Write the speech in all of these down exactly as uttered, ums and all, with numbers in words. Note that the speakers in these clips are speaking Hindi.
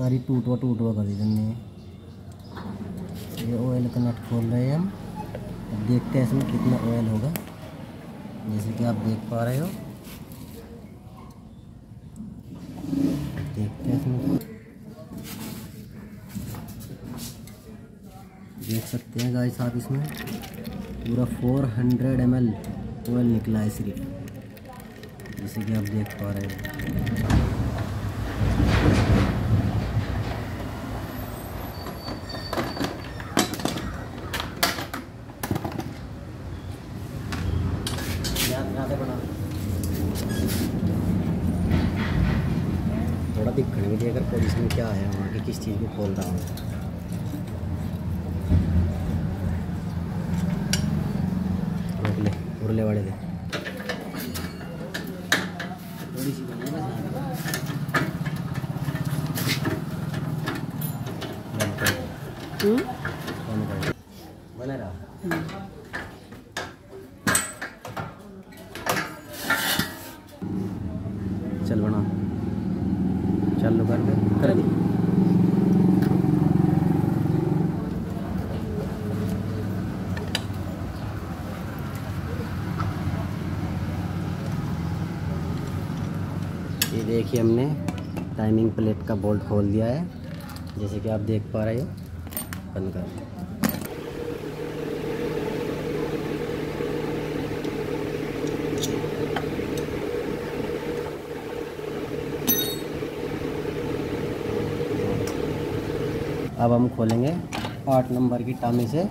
सारी टूटवा टूटवा कर देंगे। ये ऑयल का नट खोल रहे हैं हम, अब देखते हैं इसमें कितना ऑयल होगा। जैसे कि आप देख पा रहे हो, देखते हैं इसमें, देख सकते हैं गाइस आप, इसमें पूरा चार सौ एम एल ऑयल निकला है इस रील, जैसे कि आप देख पा रहे हैं। थोड़ा दिखने भी देगा कोई इसमें क्या है, वहाँ की किस चीज़ को खोल रहा हूँ। ले वाले थे थोड़ी सी बनी है ना, बना रहा चल बना चल कर दे कर दे ये देखिए हमने टाइमिंग प्लेट का बोल्ट खोल दिया है, जैसे कि आप देख पा रहे हो। बंद कर, अब हम खोलेंगे आठ नंबर की टामी से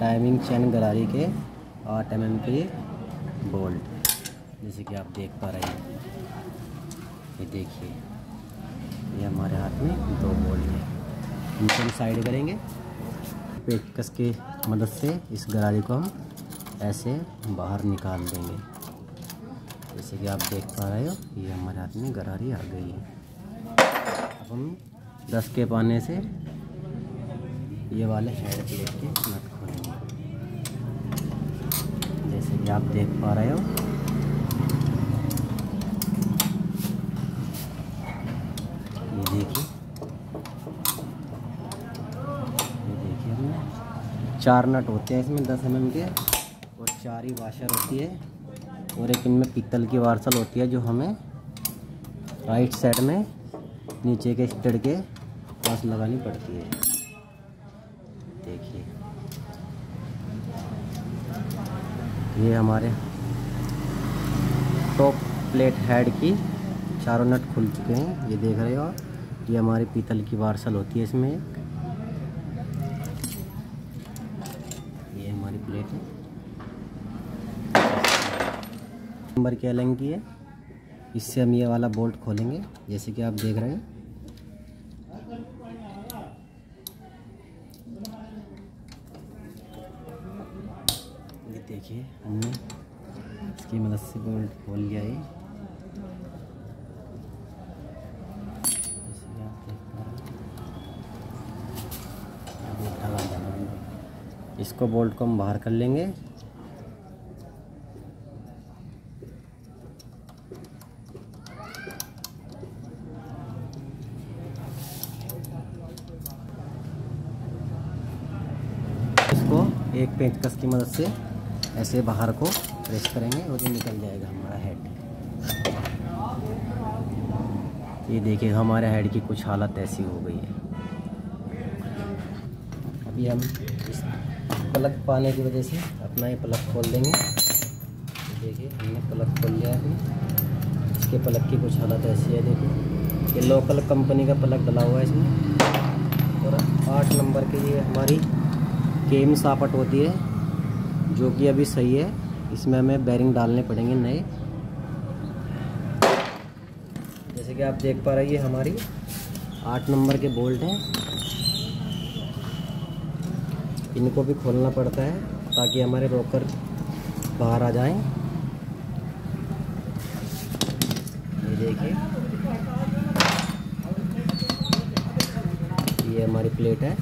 टाइमिंग चैन गरारी के आठ एम एम के बोल्ट, जैसे कि आप देख पा रहे हो। ये देखिए, ये हमारे हाथ में दो बोल्ट हैं, इनको हम साइड करेंगे। पेचकस की मदद से इस गरारी को हम ऐसे बाहर निकाल देंगे, जैसे कि आप देख पा रहे हो। ये हमारे हाथ में गरारी आ गई है। अब हम दस के पाने से ये वाले हेड प्लेट के नट खोलेंगे, जैसे कि आप देख पा रहे हो। चार नट होते हैं इसमें दस एम एम के, और चार ही वाशर होती है, और एक इनमें पीतल की वार्सल होती है, जो हमें राइट साइड में नीचे के स्टड के पास लगानी पड़ती है। देखिए, ये हमारे टॉप प्लेट हेड की चारों नट खुल चुके हैं, ये देख रहे हो आप। ये हमारी पीतल की वार्सल होती है इसमें एक, नंबर की एलेंग की है, इससे हम ये वाला बोल्ट खोलेंगे, जैसे कि आप देख रहे हैं। ये देखिए, हमने इसकी मदद से बोल्ट खोल लिया है, जैसे कि आप देख रहे हैं। इसको बोल्ट को हम बाहर कर लेंगे, एक पेचकस की मदद से ऐसे बाहर को प्रेस करेंगे और ये निकल जाएगा हमारा हेड। ये देखिए, हमारे हेड की कुछ हालत ऐसी हो गई है। अभी हम इस प्लग पाने की वजह से अपना ये प्लग खोल देंगे। देखिए, हमने प्लग खोल लिया है। इसके प्लग की कुछ हालत ऐसी है, देखिए ये लोकल कंपनी का प्लग डला हुआ है इसमें, और आठ नंबर के लिए हमारी केम सापट होती है, जो कि अभी सही है। इसमें हमें बैरिंग डालने पड़ेंगे नए, जैसे कि आप देख पा रहे हैं। ये हमारी आठ नंबर के बोल्ट हैं, इनको भी खोलना पड़ता है ताकि हमारे रोकर बाहर आ जाएं। ये देखिए, ये हमारी प्लेट है,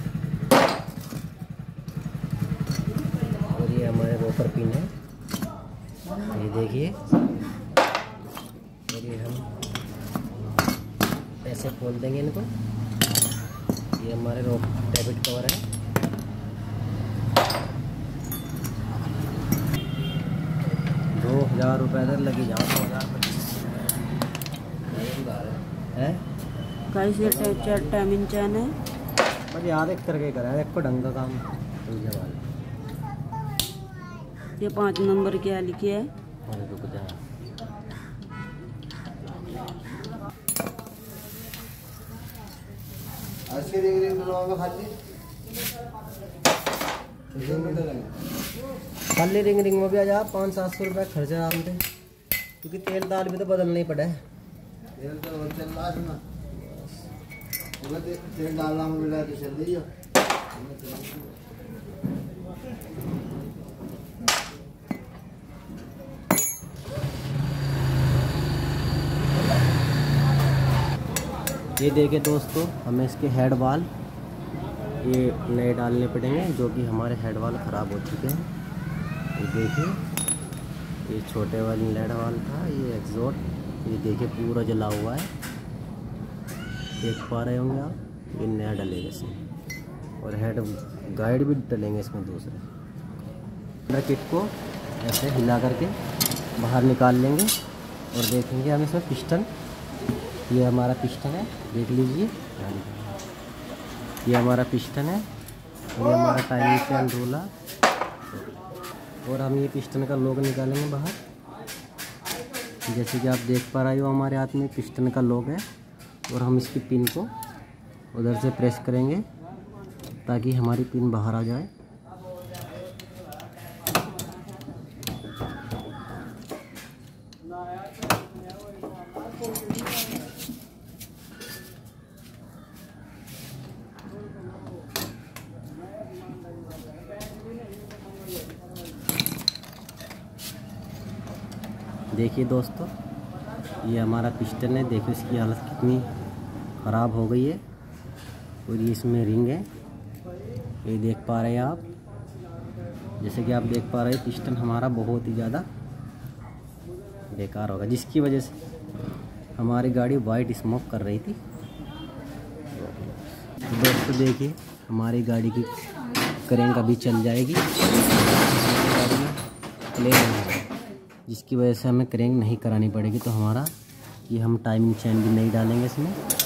हमारे रोकर पिन है, ये देखिए। और ये हम ऐसे खोल देंगे इनको। ये हमारे रोक डेबिट कवर है। दो हज़ार रुपये इधर लगे जाओ, दो हज़ार है टाइमिंग चैन है पर यार एक तरह करा है, एक को ढंग का काम ये पाँच नंबर क्या लिखी है इसके देख रहे हो खाली खाली रिंग रिंग में भी आ जा पाँच सात सौ रुपये खर्चा आराम से, क्योंकि तेल दाल भी तो बदलना ही पड़ा है। तेल तो चल रहा है ना, तेल डालना मिला तो चल रही है। ये देखे दोस्तों हमें इसके हेड वाल ये नए डालने पड़ेंगे, जो कि हमारे हेड वाल ख़राब हो चुके हैं। ये देखिए ये छोटे वाले हेड वाल था, ये एग्जॉस्ट ये देखिए पूरा जला हुआ है, देख पा रहे होंगे आप। ये नया डलेगा इसमें और हेड गाइड भी डलेंगे इसमें दूसरे। किट को ऐसे हिला करके बाहर निकाल लेंगे और देखेंगे हम इसमें पिस्टन, ये हमारा पिस्टन है देख लीजिए, ये हमारा पिस्टन है और ये हमारा टाइमिंग चैन रोला, और हम ये पिस्टन का लॉक निकालेंगे बाहर। जैसे कि आप देख पा रहे हो हमारे हाथ में पिस्टन का लॉक है, और हम इसकी पिन को उधर से प्रेस करेंगे ताकि हमारी पिन बाहर आ जाए। देखिए दोस्तों ये हमारा पिस्टन है, देखिए इसकी हालत कितनी ख़राब हो गई है। और ये इसमें रिंग है, ये देख पा रहे हैं आप। जैसे कि आप देख पा रहे हैं पिस्टन हमारा बहुत ही ज़्यादा बेकार होगा, जिसकी वजह से हमारी गाड़ी वाइट स्मोक कर रही थी। दोस्तों देखिए हमारी गाड़ी की करेंट अभी चल जाएगी, जिसकी वजह से हमें क्रैंक नहीं करानी पड़ेगी। तो हमारा ये हम टाइमिंग चैन भी नहीं डालेंगे इसमें।